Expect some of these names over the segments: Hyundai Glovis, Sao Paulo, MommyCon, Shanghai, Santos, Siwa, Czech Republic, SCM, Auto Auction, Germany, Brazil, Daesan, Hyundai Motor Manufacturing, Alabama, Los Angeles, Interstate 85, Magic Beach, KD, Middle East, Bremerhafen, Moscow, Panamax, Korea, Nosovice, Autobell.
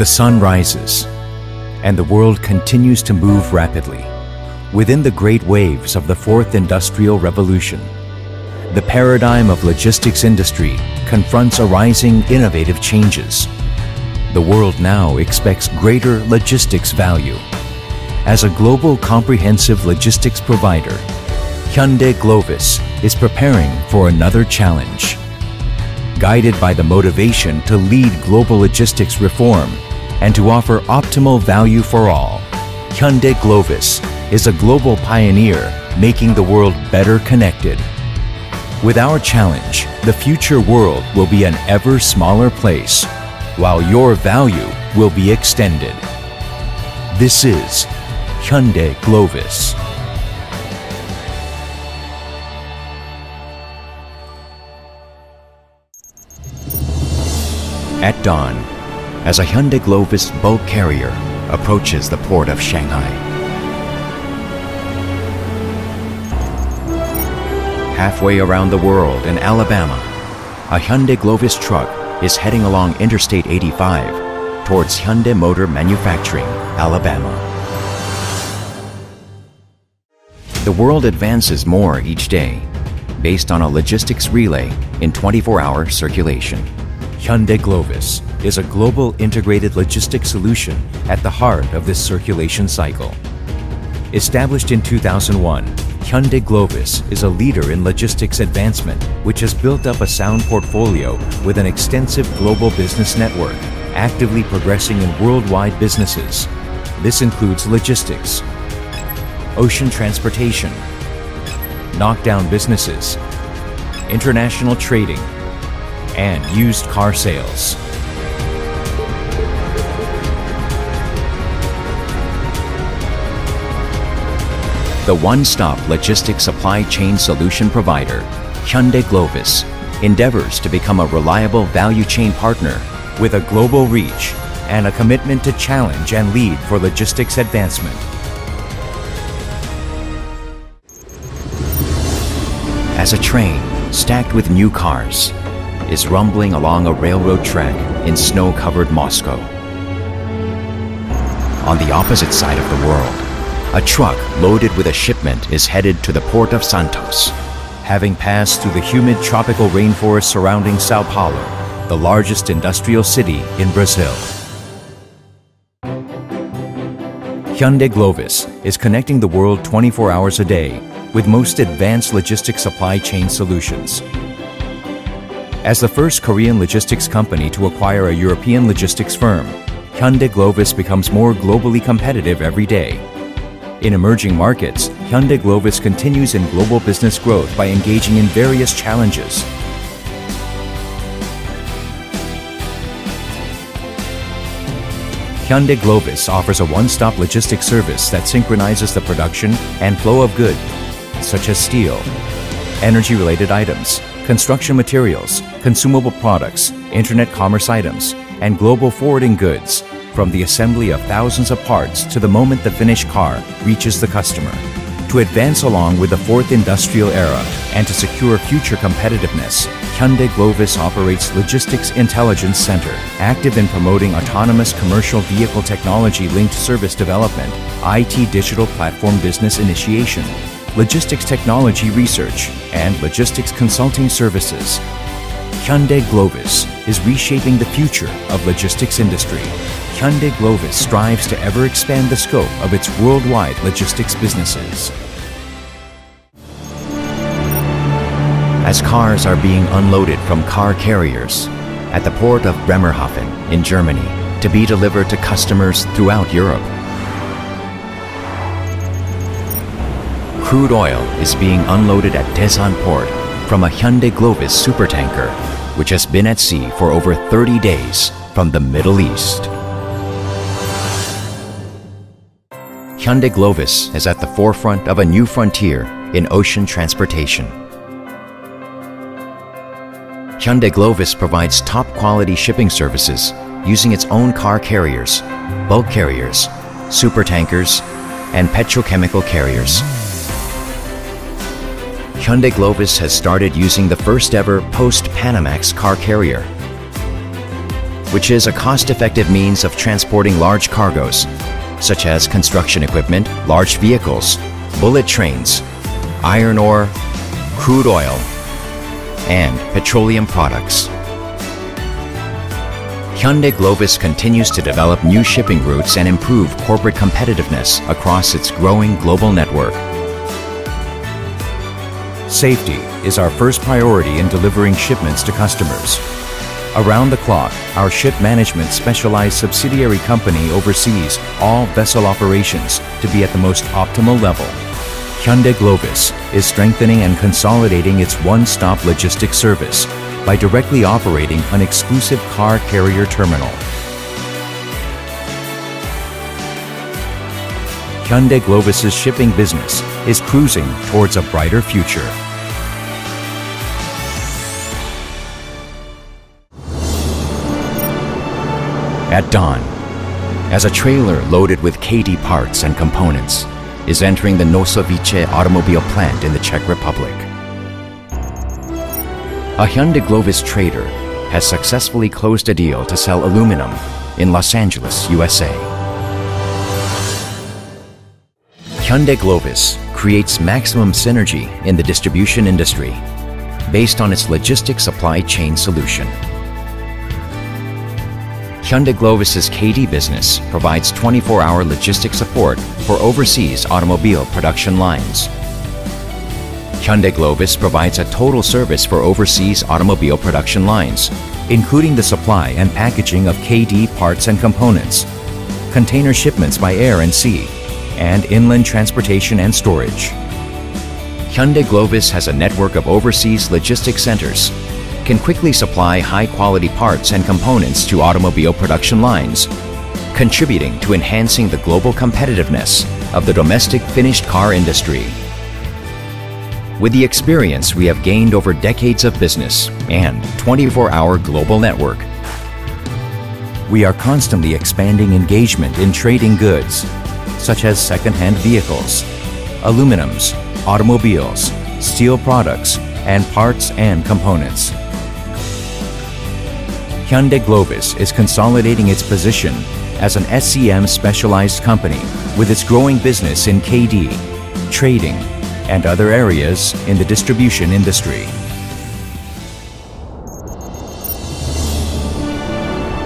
The sun rises, and the world continues to move rapidly. Within the great waves of the Fourth Industrial Revolution, the paradigm of logistics industry confronts arising innovative changes. The world now expects greater logistics value. As a global comprehensive logistics provider, Hyundai Glovis is preparing for another challenge. Guided by the motivation to lead global logistics reform and to offer optimal value for all, Hyundai Glovis is a global pioneer making the world better connected. With our challenge, the future world will be an ever smaller place, while your value will be extended. This is Hyundai Glovis. At dawn, as a Hyundai Glovis bulk carrier approaches the port of Shanghai. Halfway around the world in Alabama, a Hyundai Glovis truck is heading along Interstate 85 towards Hyundai Motor Manufacturing, Alabama. The world advances more each day, based on a logistics relay in 24-hour circulation. Hyundai Glovis is a global integrated logistics solution at the heart of this circulation cycle. Established in 2001, Hyundai Glovis is a leader in logistics advancement, which has built up a sound portfolio with an extensive global business network, actively progressing in worldwide businesses. This includes logistics, ocean transportation, knockdown businesses, international trading, and used car sales. The one-stop logistics supply chain solution provider, Hyundai Glovis, endeavors to become a reliable value chain partner with a global reach and a commitment to challenge and lead for logistics advancement. As a train stacked with new cars is rumbling along a railroad track in snow-covered Moscow. On the opposite side of the world, a truck loaded with a shipment is headed to the port of Santos. Having passed through the humid tropical rainforest surrounding Sao Paulo, the largest industrial city in Brazil, Hyundai Glovis is connecting the world 24 hours a day with most advanced logistics supply chain solutions. As the first Korean logistics company to acquire a European logistics firm, Hyundai Glovis becomes more globally competitive every day. In emerging markets, Hyundai Glovis continues in global business growth by engaging in various challenges. Hyundai Glovis offers a one-stop logistics service that synchronizes the production and flow of goods, such as steel, energy-related items, construction materials, consumable products, internet commerce items, and global forwarding goods, from the assembly of thousands of parts to the moment the finished car reaches the customer. To advance along with the fourth industrial era and to secure future competitiveness, Hyundai Glovis operates Logistics Intelligence Center, active in promoting autonomous commercial vehicle technology-linked service development, IT digital platform business initiation, logistics technology research, and logistics consulting services. Hyundai Glovis is reshaping the future of logistics industry. Hyundai Glovis strives to ever expand the scope of its worldwide logistics businesses. As cars are being unloaded from car carriers at the port of Bremerhafen in Germany to be delivered to customers throughout Europe, crude oil is being unloaded at Daesan port from a Hyundai Glovis supertanker, which has been at sea for over 30 days from the Middle East. Hyundai Glovis is at the forefront of a new frontier in ocean transportation. Hyundai Glovis provides top-quality shipping services using its own car carriers, bulk carriers, supertankers, and petrochemical carriers. Hyundai Glovis has started using the first ever post-Panamax car carrier. which is a cost-effective means of transporting large cargoes, such as construction equipment, large vehicles, bullet trains, iron ore, crude oil, and petroleum products. Hyundai Glovis continues to develop new shipping routes and improve corporate competitiveness across its growing global network. Safety is our first priority in delivering shipments to customers. Around the clock, our ship management specialized subsidiary company oversees all vessel operations to be at the most optimal level. Hyundai Glovis is strengthening and consolidating its one-stop logistics service by directly operating an exclusive car carrier terminal. Hyundai Glovis's shipping business is cruising towards a brighter future. At dawn, as a trailer loaded with KD parts and components is entering the Nosovice automobile plant in the Czech Republic, a Hyundai Glovis trader has successfully closed a deal to sell aluminum in Los Angeles, USA. Hyundai Glovis creates maximum synergy in the distribution industry based on its logistics supply chain solution. Hyundai Glovis's KD business provides 24-hour logistics support for overseas automobile production lines. Hyundai Glovis provides a total service for overseas automobile production lines, including the supply and packaging of KD parts and components, container shipments by air and sea, and inland transportation and storage. Hyundai Glovis has a network of overseas logistics centers, can quickly supply high-quality parts and components to automobile production lines, contributing to enhancing the global competitiveness of the domestic finished car industry. With the experience we have gained over decades of business and 24-hour global network, we are constantly expanding engagement in trading goods, such as second-hand vehicles, aluminums, automobiles, steel products, and parts and components. Hyundai Glovis is consolidating its position as an SCM specialized company with its growing business in KD, trading, and other areas in the distribution industry.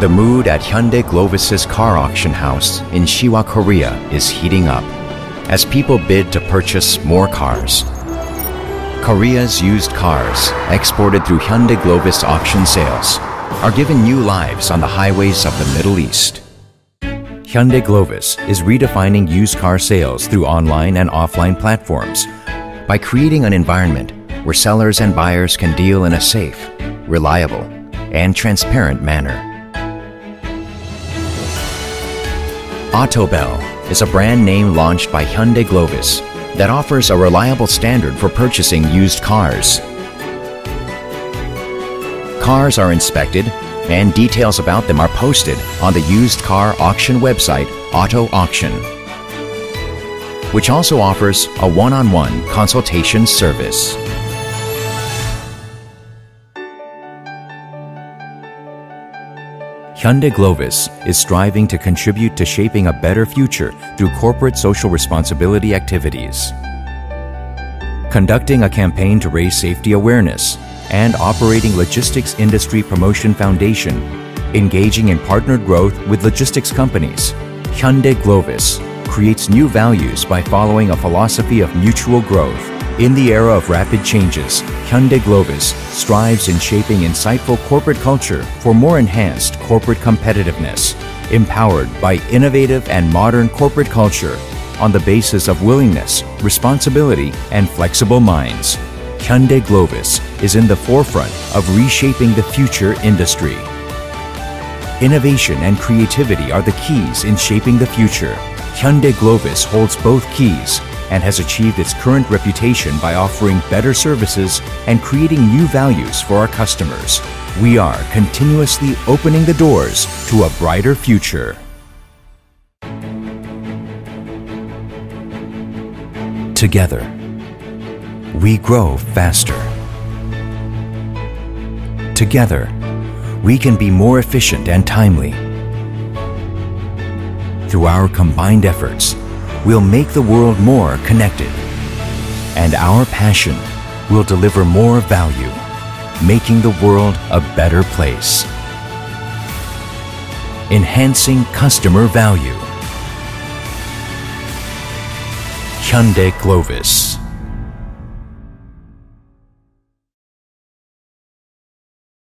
The mood at Hyundai Glovis's car auction house in Siwa, Korea is heating up as people bid to purchase more cars. Korea's used cars, exported through Hyundai Glovis auction sales, are given new lives on the highways of the Middle East. Hyundai Glovis is redefining used car sales through online and offline platforms by creating an environment where sellers and buyers can deal in a safe, reliable, and transparent manner. Autobell is a brand name launched by Hyundai Glovis that offers a reliable standard for purchasing used cars. Cars are inspected and details about them are posted on the used car auction website Auto Auction, which also offers a one-on-one consultation service. Hyundai Glovis is striving to contribute to shaping a better future through corporate social responsibility activities, conducting a campaign to raise safety awareness, and operating Logistics Industry Promotion Foundation, engaging in partnered growth with logistics companies. Hyundai Glovis creates new values by following a philosophy of mutual growth. In the era of rapid changes, Hyundai Glovis strives in shaping insightful corporate culture for more enhanced corporate competitiveness, empowered by innovative and modern corporate culture on the basis of willingness, responsibility, and flexible minds. Hyundai Glovis is in the forefront of reshaping the future industry. Innovation and creativity are the keys in shaping the future. Hyundai Glovis holds both keys and has achieved its current reputation by offering better services and creating new values for our customers. We are continuously opening the doors to a brighter future. Together, we grow faster. Together, we can be more efficient and timely. Through our combined efforts, we'll make the world more connected. And our passion will deliver more value, making the world a better place. Enhancing customer value. Hyundai Glovis.